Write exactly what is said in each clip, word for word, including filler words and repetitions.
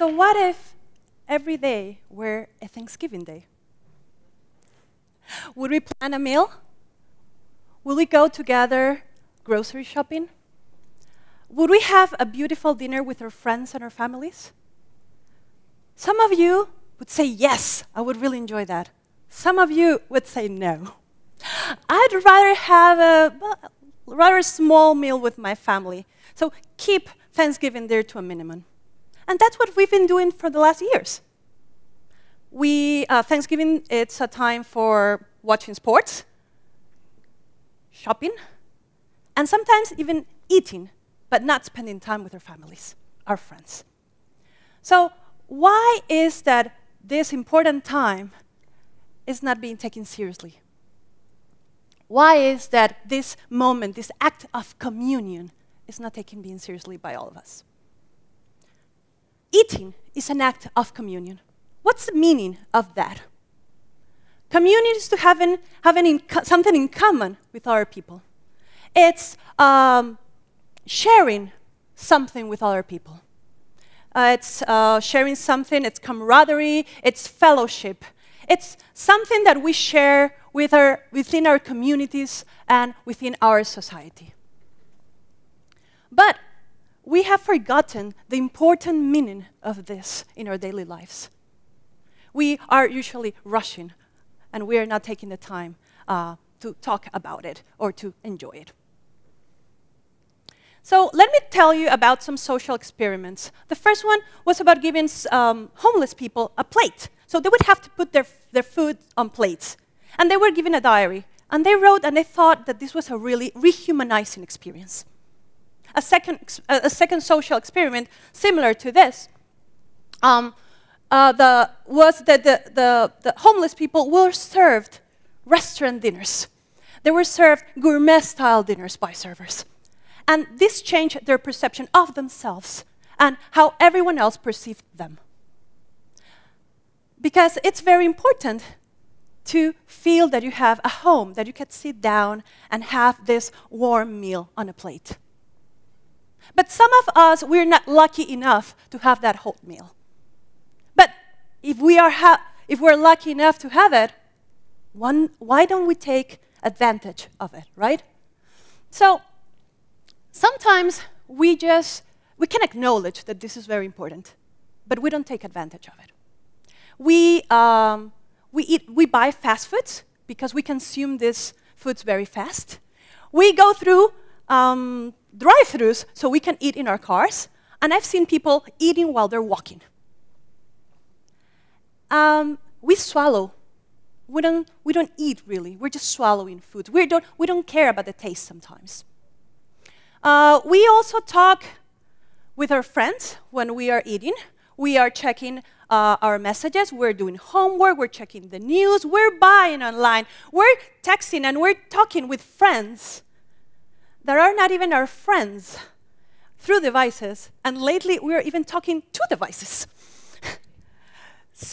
So what if every day were a Thanksgiving day? Would we plan a meal? Would we go together grocery shopping? Would we have a beautiful dinner with our friends and our families? Some of you would say, yes, I would really enjoy that. Some of you would say, no. I'd rather have a rather small meal with my family. So keep Thanksgiving there to a minimum. And that's what we've been doing for the last years. We, uh, Thanksgiving, it's a time for watching sports, shopping, and sometimes even eating, but not spending time with our families, our friends. So why is that this important time is not being taken seriously? Why is that this moment, this act of communion, is not taken being seriously by all of us? Eating is an act of communion. What's the meaning of that? Communion is to have an, have an in, something in common with other people. It's um, sharing something with other people. Uh, it's uh, sharing something, it's camaraderie, it's fellowship. It's something that we share with our, within our communities and within our society. But we have forgotten the important meaning of this in our daily lives. We are usually rushing, and we are not taking the time uh, to talk about it or to enjoy it. So let me tell you about some social experiments. The first one was about giving um, homeless people a plate. So they would have to put their, their food on plates. And they were given a diary. And they wrote, and they thought that this was a really rehumanizing experience. A second, a second social experiment similar to this, um, Uh, the, was that the, the, the homeless people were served restaurant dinners. They were served gourmet-style dinners by servers. And this changed their perception of themselves and how everyone else perceived them. Because it's very important to feel that you have a home, that you can sit down and have this warm meal on a plate. But some of us, we're not lucky enough to have that hot meal. If we are ha if we're lucky enough to have it, one, why don't we take advantage of it, right? So sometimes we just, we can acknowledge that this is very important, but we don't take advantage of it. We, um, we, eat, we buy fast foods because we consume these foods very fast. We go through um, drive-thrus so we can eat in our cars, and I've seen people eating while they're walking. Um, we swallow. We don't, we don't eat, really. We're just swallowing food. We don't, we don't care about the taste sometimes. Uh, we also talk with our friends when we are eating. We are checking uh, our messages. We're doing homework. We're checking the news. We're buying online. We're texting, and we're talking with friends that are not even our friends through devices. And lately, we're even talking to devices.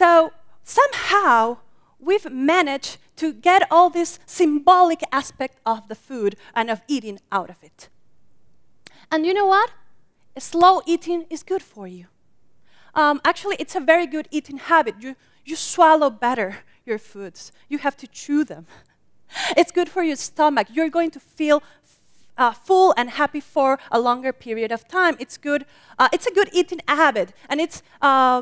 So somehow, we've managed to get all this symbolic aspect of the food and of eating out of it. And you know what? Slow eating is good for you. Um, actually, it's a very good eating habit. You, you swallow better your foods. You have to chew them. It's good for your stomach. You're going to feel Uh, full and happy for a longer period of time. It's good. Uh, it's a good eating habit, and it's uh,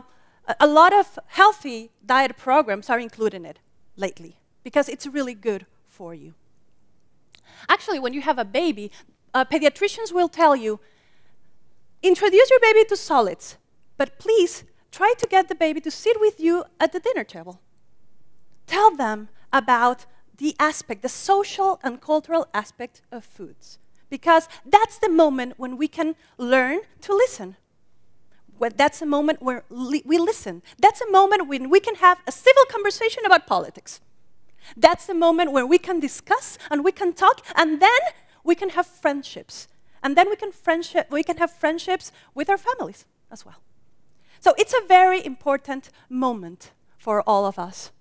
a lot of healthy diet programs are including it lately because it's really good for you. Actually, when you have a baby, uh, pediatricians will tell you, introduce your baby to solids, but please try to get the baby to sit with you at the dinner table. Tell them about the aspect, the social and cultural aspect of foods. Because that's the moment when we can learn to listen. Well, that's a moment where li we listen. That's a moment when we can have a civil conversation about politics. That's the moment where we can discuss and we can talk, and then we can have friendships. And then we can, friendship, we can have friendships with our families as well. So it's a very important moment for all of us.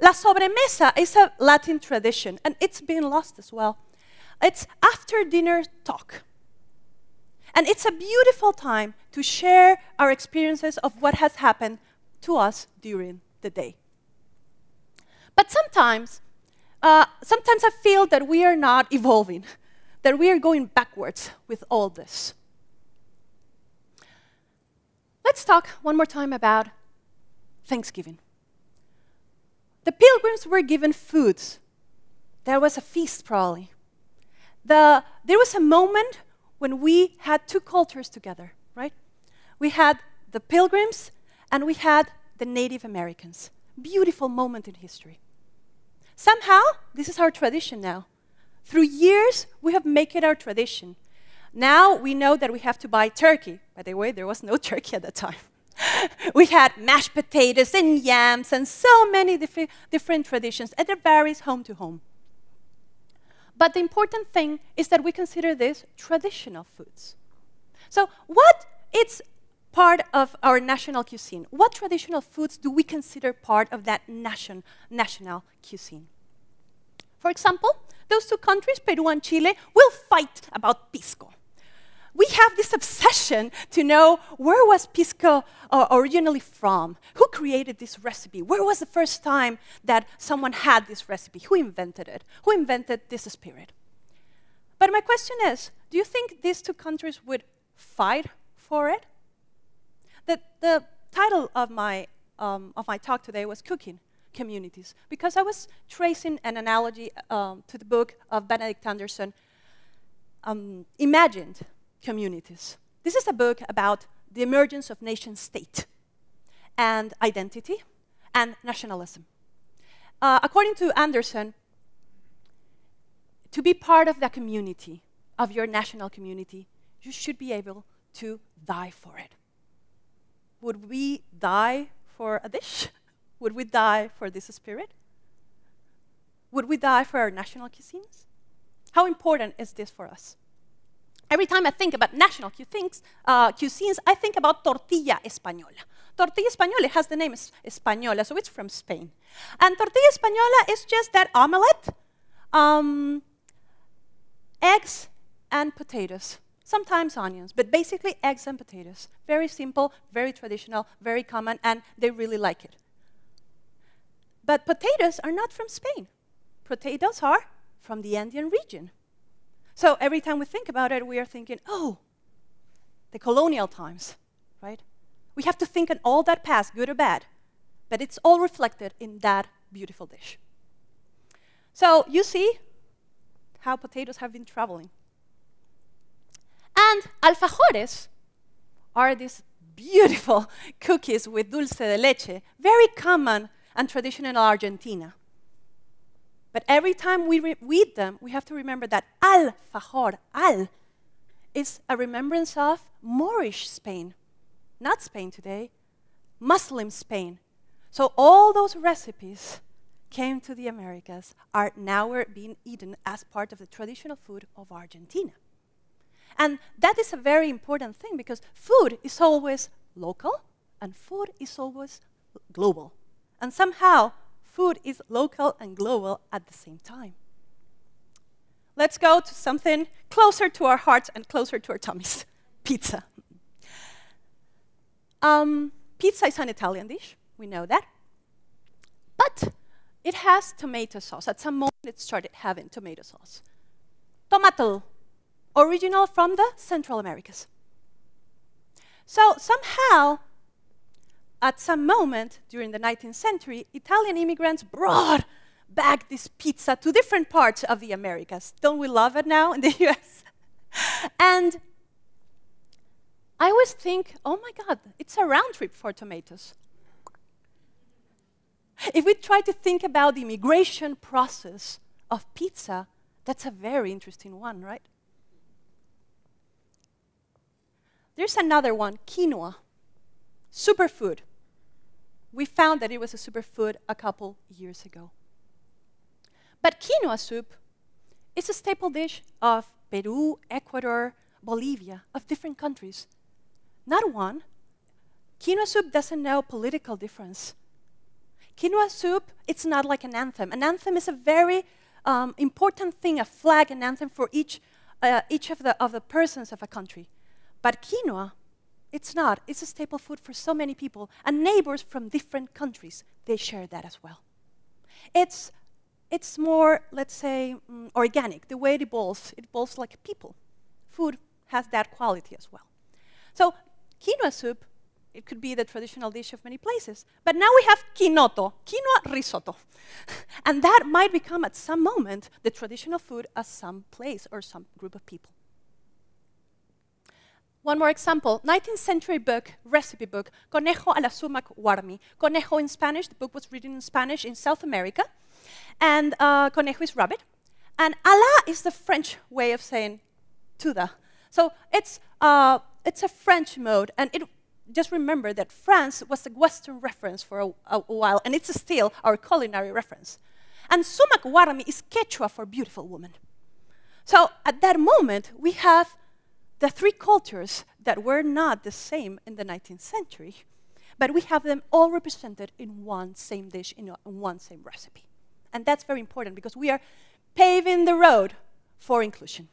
La sobremesa is a Latin tradition, and it's been lost as well. It's after-dinner talk. And it's a beautiful time to share our experiences of what has happened to us during the day. But sometimes, uh, sometimes I feel that we are not evolving, that we are going backwards with all this. Let's talk one more time about Thanksgiving. The pilgrims were given foods. There was a feast, probably. The, there was a moment when we had two cultures together, right? We had the pilgrims and we had the Native Americans. Beautiful moment in history. Somehow, this is our tradition now. Through years, we have made it our tradition. Now we know that we have to buy turkey. By the way, there was no turkey at that time. We had mashed potatoes and yams and so many diff different traditions, and it varies home to home. But the important thing is that we consider this traditional foods. So what is part of our national cuisine? What traditional foods do we consider part of that nation, national cuisine? For example, those two countries, Peru and Chile, will fight about pisco. We have this obsession to know where was pisco uh, originally from? Who created this recipe? Where was the first time that someone had this recipe? Who invented it? Who invented this spirit? But my question is, do you think these two countries would fight for it? The, the title of my, um, of my talk today was Cooking Communities, because I was tracing an analogy um, to the book of Benedict Anderson, um, Imagined Communities. This is a book about the emergence of nation state and identity and nationalism. Uh, according to Anderson, to be part of the community, of your national community, you should be able to die for it. Would we die for a dish? Would we die for this spirit? Would we die for our national cuisines? How important is this for us? Every time I think about national cuisines, uh, cuisines, I think about Tortilla Española. Tortilla Española has the name Española, so it's from Spain. And Tortilla Española is just that omelette, um, eggs and potatoes, sometimes onions, but basically eggs and potatoes. Very simple, very traditional, very common, and they really like it. But potatoes are not from Spain. Potatoes are from the Andean region. So every time we think about it, we are thinking, oh, the colonial times, right? We have to think on all that past, good or bad, but it's all reflected in that beautiful dish. So you see how potatoes have been traveling. And alfajores are these beautiful cookies with dulce de leche, very common and traditional Argentina. But every time we read them, we have to remember that alfajor, al, is a remembrance of Moorish Spain, not Spain today, Muslim Spain. So all those recipes came to the Americas, are now being eaten as part of the traditional food of Argentina. And that is a very important thing, because food is always local and food is always global. And somehow, food is local and global at the same time. Let's go to something closer to our hearts and closer to our tummies, pizza. Um, pizza is an Italian dish, we know that. But it has tomato sauce. At some moment, it started having tomato sauce. Tomato, original from the Central Americas. So somehow, at some moment during the nineteenth century, Italian immigrants brought back this pizza to different parts of the Americas. Don't we love it now in the U S? And I always think, oh my God, it's a round trip for tomatoes. If we try to think about the immigration process of pizza, that's a very interesting one, right? There's another one, quinoa, superfood. We found that it was a superfood a couple years ago. But quinoa soup is a staple dish of Peru, Ecuador, Bolivia, of different countries. Not one. Quinoa soup doesn't know political difference. Quinoa soup, it's not like an anthem. An anthem is a very um, important thing, a flag, an anthem for each, uh, each of, the, of the persons of a country. But quinoa, it's not. It's a staple food for so many people. And neighbors from different countries, they share that as well. It's, it's more, let's say, um, organic. The way it evolves, it evolves like people. Food has that quality as well. So quinoa soup, it could be the traditional dish of many places. But now we have quinoto, quinoa risotto. And that might become, at some moment, the traditional food of some place or some group of people. One more example, nineteenth century book, recipe book, Conejo a la Sumac Warmi. Conejo in Spanish, the book was written in Spanish in South America. And uh, conejo is rabbit. And a la is the French way of saying tuda. So it's, uh, it's a French mode. And it, just remember that France was a Western reference for a, a while, and it's still our culinary reference. And Sumac Warmi is Quechua for beautiful woman. So at that moment, we have the three cultures that were not the same in the nineteenth century, but we have them all represented in one same dish, in one same recipe. And that's very important because we are paving the road for inclusion.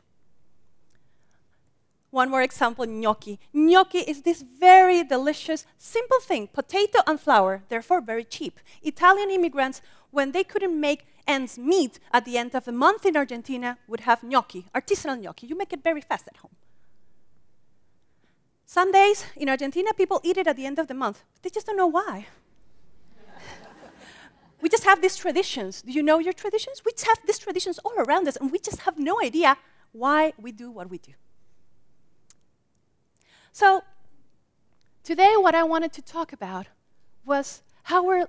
One more example, gnocchi. Gnocchi is this very delicious, simple thing, potato and flour, therefore very cheap. Italian immigrants, when they couldn't make ends meet at the end of the month in Argentina, would have gnocchi, artisanal gnocchi. You make it very fast at home. Some days in Argentina, people eat it at the end of the month. They just don't know why. We just have these traditions. Do you know your traditions? We just have these traditions all around us, and we just have no idea why we do what we do. So today what I wanted to talk about was how we're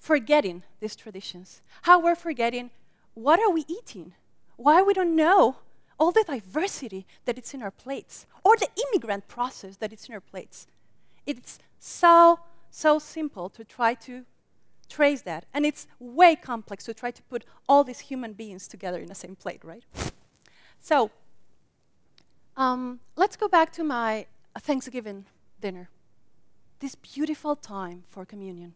forgetting these traditions, how we're forgetting what are we eating, why we don't know all the diversity that it's in our plates, or the immigrant process that it's in our plates. It's so, so simple to try to trace that, and it's way complex to try to put all these human beings together in the same plate, right? So um, let's go back to my A Thanksgiving dinner, this beautiful time for communion.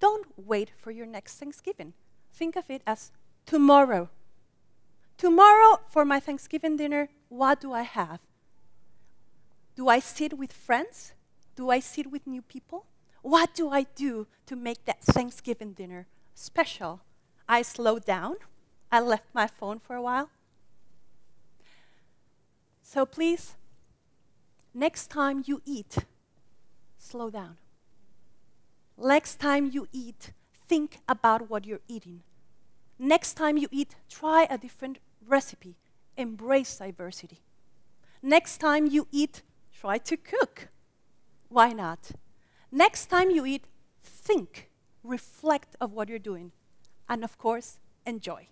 Don't wait for your next Thanksgiving. Think of it as tomorrow. Tomorrow for my Thanksgiving dinner, what do I have? Do I sit with friends? Do I sit with new people? What do I do to make that Thanksgiving dinner special? I slowed down. I left my phone for a while. So please, next time you eat, slow down. Next time you eat, think about what you're eating. Next time you eat, try a different recipe. Embrace diversity. Next time you eat, try to cook. Why not? Next time you eat, think, reflect on what you're doing, and of course, enjoy.